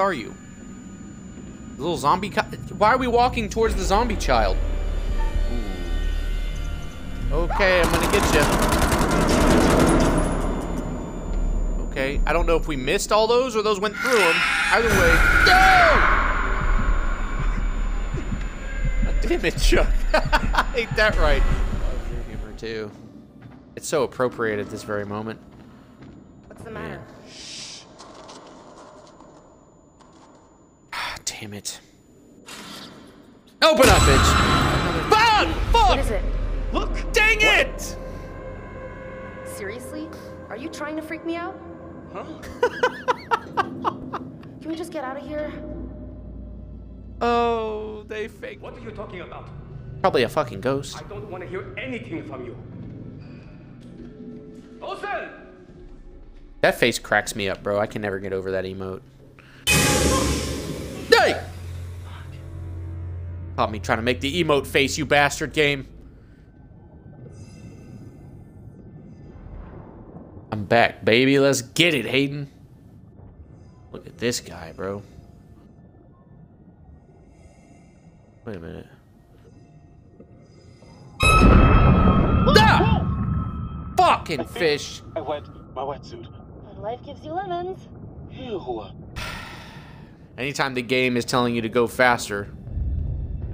are you? The little zombie. Why are we walking towards the zombie child? Ooh. Okay, I'm gonna get you. Okay, I don't know if we missed all those or those went through them. Either way. No! Damn it, Chuck. Ain't that right? I love your humor too. It's so appropriate at this very moment. What's the matter? Yeah. Shh. Ah, damn it. Open up, bitch! Fuck! What is it? Look! Dang it! Seriously? Are you trying to freak me out? Huh? Can we just get out of here? Oh, they faked. What are you talking about? Probably a fucking ghost. I don't want to hear anything from you. Olsen! That face cracks me up, bro. I can never get over that emote. Hey! Caught me trying to make the emote face, you bastard game. I'm back, baby. Let's get it, Hayden. Look at this guy, bro. Wait a minute. Ah! Fucking fish. I wet my wetsuit. Life gives you lemons. Ew. Anytime the game is telling you to go faster.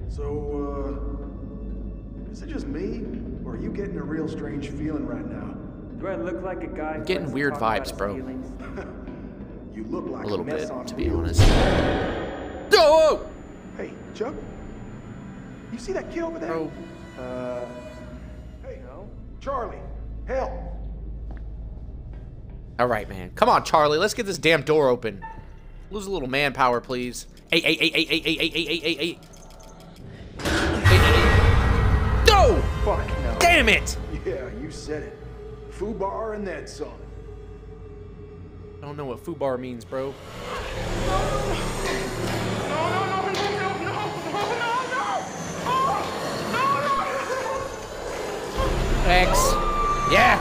So, is it just me? Or are you getting a real strange feeling right now? Do I look like a guy? I'm getting weird vibes, bro. You look like a little bit, to be honest. Oh! Hey, Chuck. You see that kid over there? Oh. Hey, no. Charlie. Help! All right, man. Come on, Charlie. Let's get this damn door open. Lose a little manpower, please. Hey. No! Fuck no. Damn it! Yeah, you said it. FUBAR and then some. I don't know what FUBAR means, bro. No. Thanks. Yeah!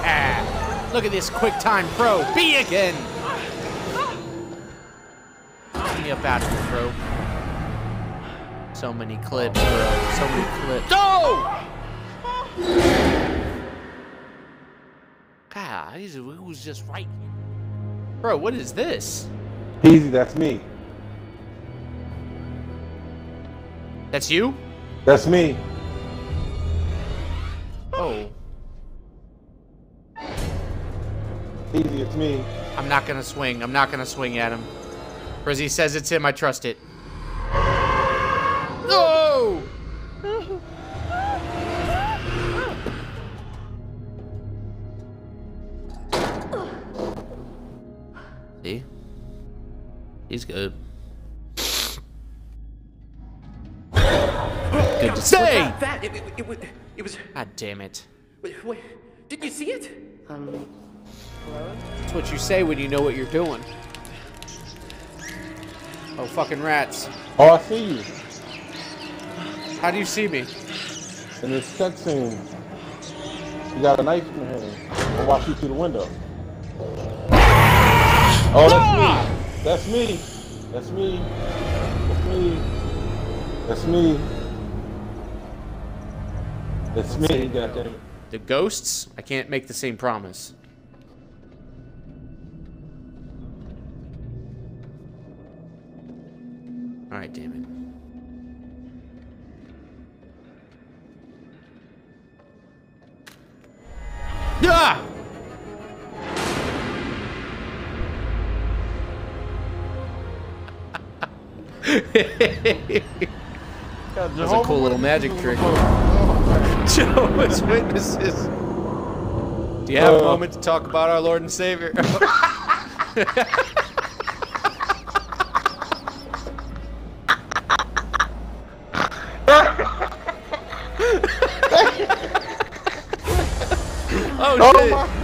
Look at this QuickTime Pro. Be again! Get me up out of here, bro. So many clips, bro. So many clips. Oh! God, it was just right. Bro, what is this? Easy, that's me. That's you? That's me. Oh. Easy, it's me. I'm not gonna swing. I'm not gonna swing at him. Frizzy says it's him. I trust it. No! See? He's good. Good to say. It was. God damn it. Wait, did you see it? That's what you say when you know what you're doing. Oh, fucking rats. Oh, I see you. How do you see me? In this cutscene. You got a knife in your hand. I'll watch you through the window. Oh, that's me. That's me. That's me. That's me. That's me. That's me, goddamn. The ghosts? I can't make the same promise. All right, damn it. Ah! That was a cool little magic trick. Jehovah's Witnesses. Do you have a moment to talk about our Lord and Savior? Oh, shit.